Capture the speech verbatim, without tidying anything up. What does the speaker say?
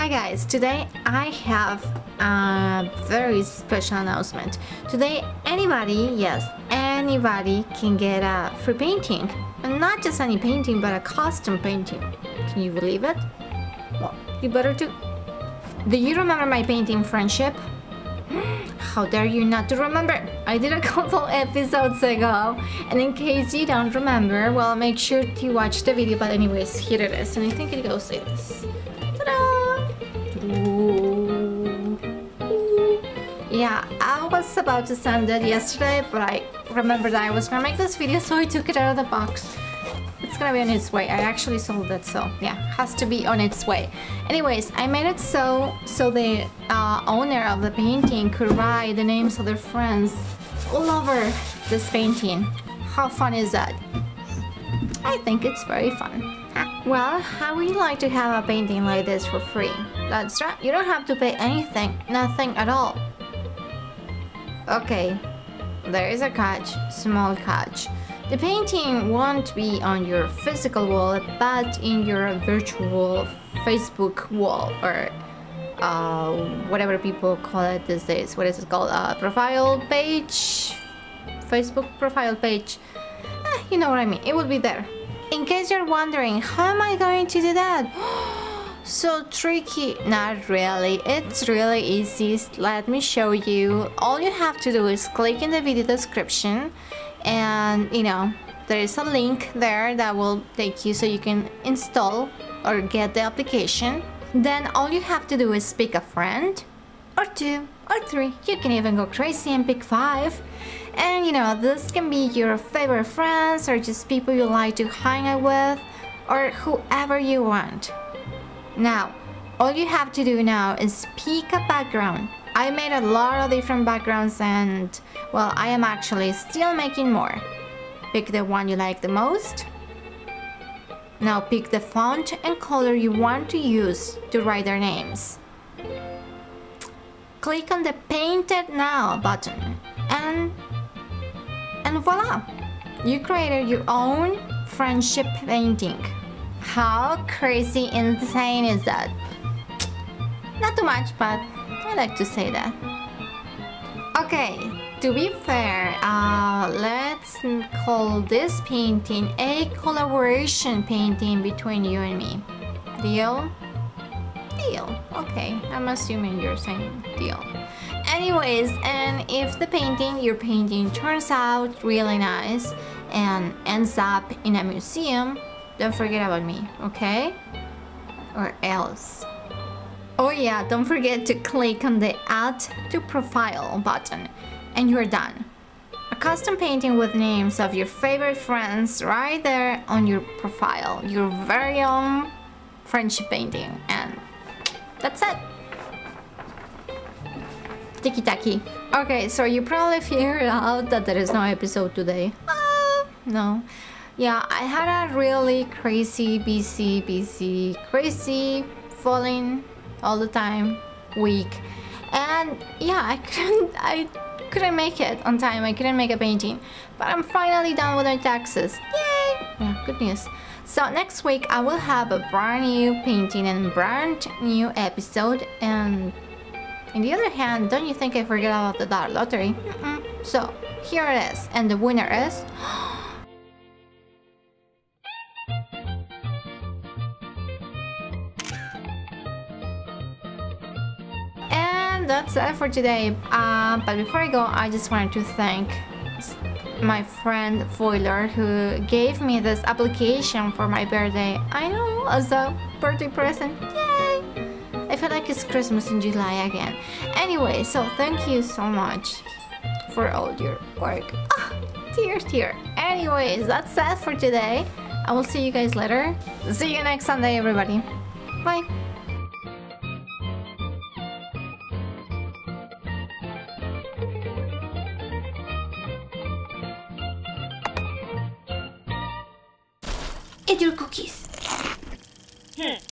Hi guys, today I have a very special announcement. Today anybody, yes, anybody can get a free painting. And not just any painting, but a custom painting. Can you believe it? Well, you better do. Do you remember my painting Friendship? How dare you not to remember? I did a couple episodes ago, and in case you don't remember, well, make sure to watch the video. But anyways, here it is, and I think it goes like this. Yeah, I was about to send it yesterday, but I remembered I was gonna make this video, so I took it out of the box. It's gonna be on its way. I actually sold it, so yeah, has to be on its way. Anyways, I made it so so the uh, owner of the painting could write the names of their friends all over this painting. How fun is that? I think it's very fun. Well, how would you like to have a painting like this for free? That's right, you don't have to pay anything, nothing at all. Okay, there is a catch, small catch. The painting won't be on your physical wall, but in your virtual Facebook wall, or uh, whatever people call it these days. What is it called? Uh, profile page? Facebook profile page? Eh, you know what I mean, it will be there. In case you're wondering, how am I going to do that? So tricky. Not really, it's really easy. Let me show you. All you have to do is click in the video description, and you know there is a link there that will take you so you can install or get the application. Then all you have to do is pick a friend or two or three. You can even go crazy and pick five, and you know this can be your favorite friends or just people you like to hang out with or whoever you want. Now, all you have to do now is pick a background. I made a lot of different backgrounds, and well, I am actually still making more. Pick the one you like the most. Now pick the font and color you want to use to write their names. Click on the Painted Now button, and and voila! You created your own friendship painting. How crazy insane is that? Not too much, but I like to say that. Okay, to be fair, uh, let's call this painting a collaboration painting between you and me. Deal? Deal. Okay, I'm assuming you're saying deal. Anyways, and if the painting, your painting turns out really nice and ends up in a museum, don't forget about me, okay? Or else. Oh yeah, don't forget to click on the Add to Profile button, and you're done. A custom painting with names of your favorite friends right there on your profile. Your very own friendship painting, and that's it. Tiki-taki. Okay, so you probably figured out that there is no episode today. Uh, no. Yeah, I had a really crazy, busy, busy, crazy, falling all the time week, and yeah, I couldn't, I couldn't make it on time. I couldn't make a painting, but I'm finally done with my taxes. Yay! Yeah, good news. So next week I will have a brand new painting and brand new episode. And on the other hand, don't you think I forget about the dollar lottery? Mm-mm. So here it is, and the winner is. That's it for today, uh, but before I go, I just wanted to thank my friend Voylor, who gave me this application for my birthday. I know, as a birthday present. Yay! I feel like it's Christmas in July again. Anyway, so thank you so much for all your work. Oh, dear, dear. Anyways, that's it for today. I will see you guys later. See you next Sunday, everybody. Bye. Eat your cookies. Hmm.